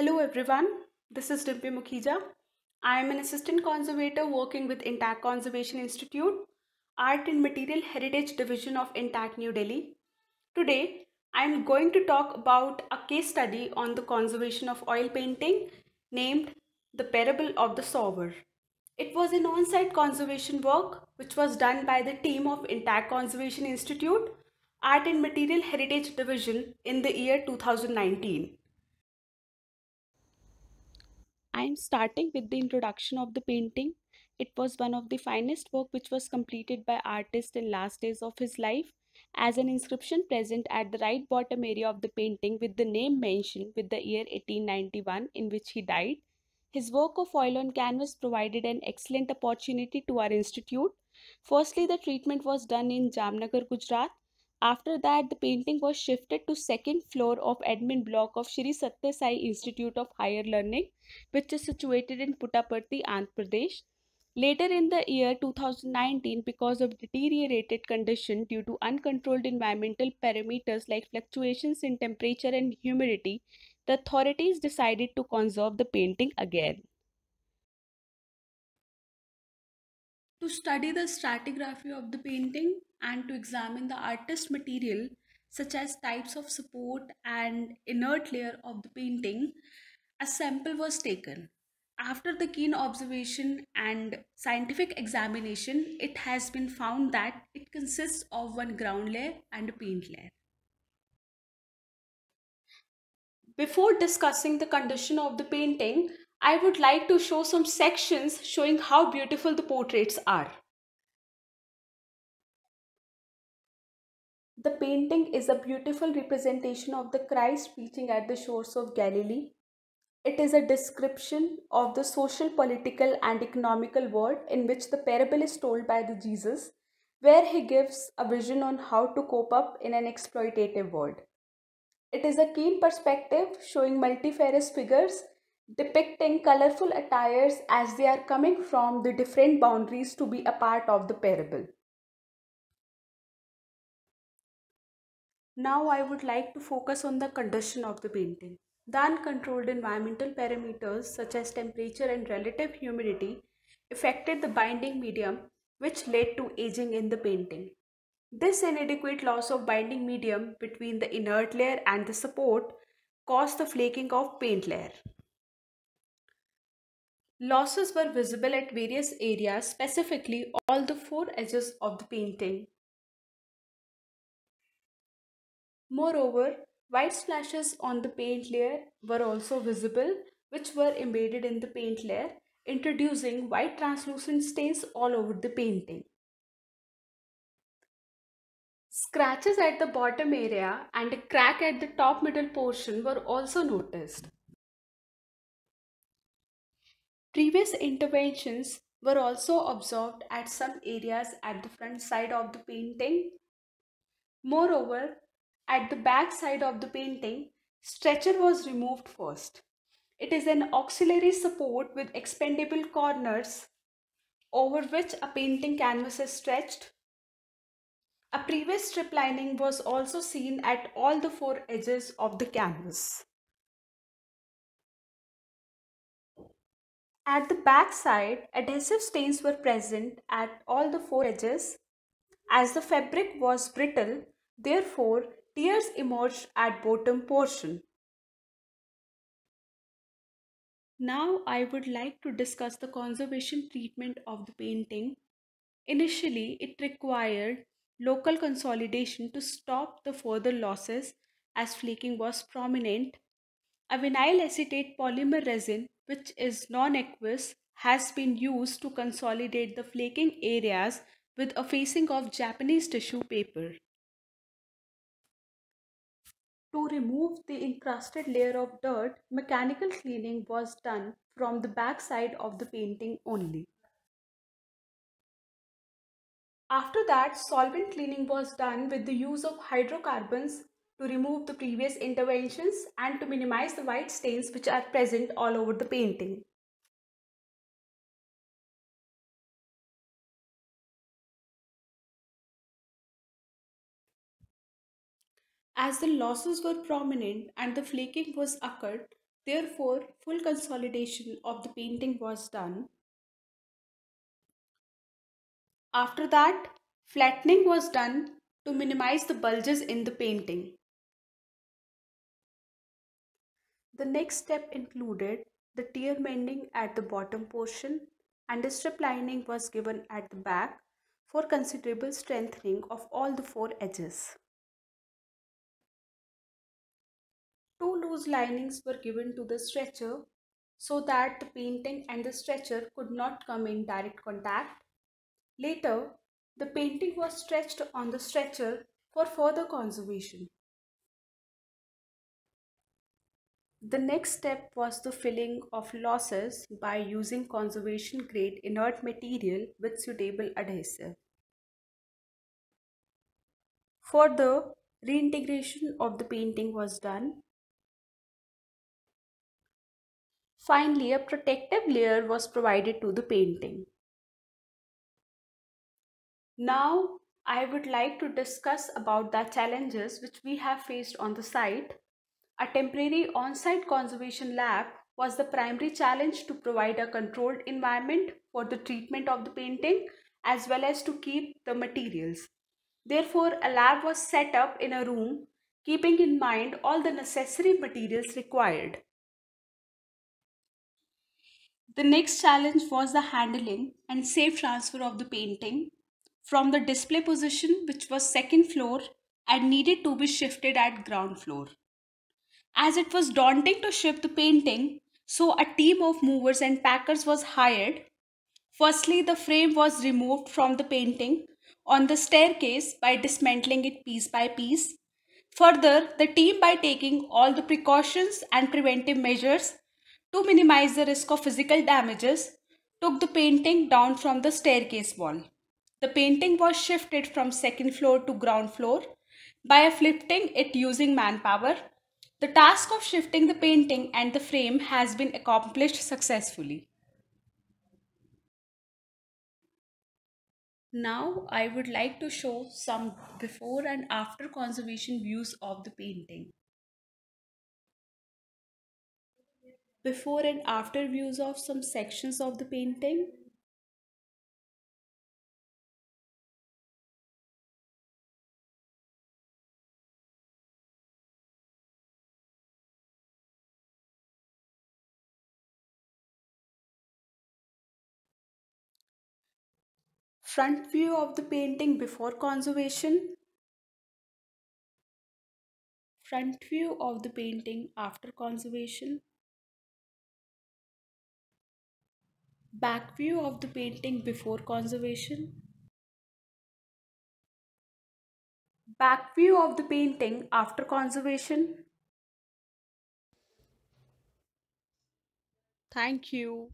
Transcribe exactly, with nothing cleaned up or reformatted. Hello everyone, this is Deepika Mukhija. I am an assistant conservator working with Intach Conservation Institute, Art and Material Heritage Division of Intach New Delhi. Today, I am going to talk about a case study on the conservation of oil painting named The Parable of the Sower. It was an on-site conservation work which was done by the team of Intach Conservation Institute, Art and Material Heritage Division in the year two thousand nineteen. I am starting with the introduction of the painting. It was one of the finest work which was completed by artist in last days of his life, as an inscription present at the right bottom area of the painting with the name mentioned with the year eighteen ninety-one in which he died. His work of oil on canvas provided an excellent opportunity to our institute. Firstly, the treatment was done in Jamnagar, Gujarat. After that, the painting was shifted to second floor of admin block of Shri Satya Sai Institute of Higher Learning, which is situated in Puttaparthi, Andhra Pradesh. Later in the year two thousand nineteen, because of deteriorated condition due to uncontrolled environmental parameters like fluctuations in temperature and humidity, the authorities decided to conserve the painting again. To study the stratigraphy of the painting and to examine the artist material such as types of support and inert layer of the painting, a sample was taken. After the keen observation and scientific examination, it has been found that it consists of one ground layer and a paint layer. Before discussing the condition of the painting, I would like to show some sections showing how beautiful the portraits are. The painting is a beautiful representation of the Christ preaching at the shores of Galilee. It is a description of the social, political and economical world in which the parable is told by the Jesus, where he gives a vision on how to cope up in an exploitative world. It is a keen perspective showing multifarious figures depicting colorful attires as they are coming from the different boundaries to be a part of the parable. Now I would like to focus on the condition of the painting. The uncontrolled environmental parameters such as temperature and relative humidity affected the binding medium, which led to aging in the painting. This inadequate loss of binding medium between the inert layer and the support caused the flaking of paint layer. Losses were visible at various areas, specifically all the four edges of the painting. Moreover, white splashes on the paint layer were also visible, which were embedded in the paint layer, introducing white translucent stains all over the painting. Scratches at the bottom area and a crack at the top middle portion were also noticed. Previous interventions were also observed at some areas at the front side of the painting. Moreover, at the back side of the painting, stretcher was removed first. It is an auxiliary support with expandable corners over which a painting canvas is stretched. A previous strip lining was also seen at all the four edges of the canvas. At the back side, adhesive stains were present at all the four edges. As the fabric was brittle, therefore, tears emerged at bottom portion. Now I would like to discuss the conservation treatment of the painting. Initially, it required local consolidation to stop the further losses as flaking was prominent. A vinyl acetate polymer resin, which is non-aqueous, has been used to consolidate the flaking areas with a facing of Japanese tissue paper. To remove the encrusted layer of dirt, mechanical cleaning was done from the back side of the painting only. After that, solvent cleaning was done with the use of hydrocarbons to remove the previous interventions and to minimize the white stains which are present all over the painting. As the losses were prominent and the flaking was occurred, Therefore, full consolidation of the painting was done. After that, flattening was done to minimize the bulges in the painting. The next step included the tear mending at the bottom portion, and a strip lining was given at the back for considerable strengthening of all the four edges. Two loose linings were given to the stretcher so that the painting and the stretcher could not come in direct contact. Later, the painting was stretched on the stretcher for further conservation. The next step was the filling of losses by using conservation grade inert material with suitable adhesive. Further, reintegration of the painting was done. Finally, a protective layer was provided to the painting. Now, I would like to discuss about the challenges which we have faced on the site. A temporary on-site conservation lab was the primary challenge to provide a controlled environment for the treatment of the painting as well as to keep the materials. Therefore, a lab was set up in a room, keeping in mind all the necessary materials required. The next challenge was the handling and safe transfer of the painting from the display position, which was second floor and needed to be shifted at ground floor. As it was daunting to ship the painting, so a team of movers and packers was hired. Firstly, the frame was removed from the painting on the staircase by dismantling it piece by piece. Further, the team, by taking all the precautions and preventive measures to minimize the risk of physical damages, took the painting down from the staircase wall. The painting was shifted from second floor to ground floor by uplifting it using manpower. The task of shifting the painting and the frame has been accomplished successfully. Now I would like to show some before and after conservation views of the painting. Before and after views of some sections of the painting. Front view of the painting before conservation. Front view of the painting after conservation. Back view of the painting before conservation. Back view of the painting after conservation. Thank you.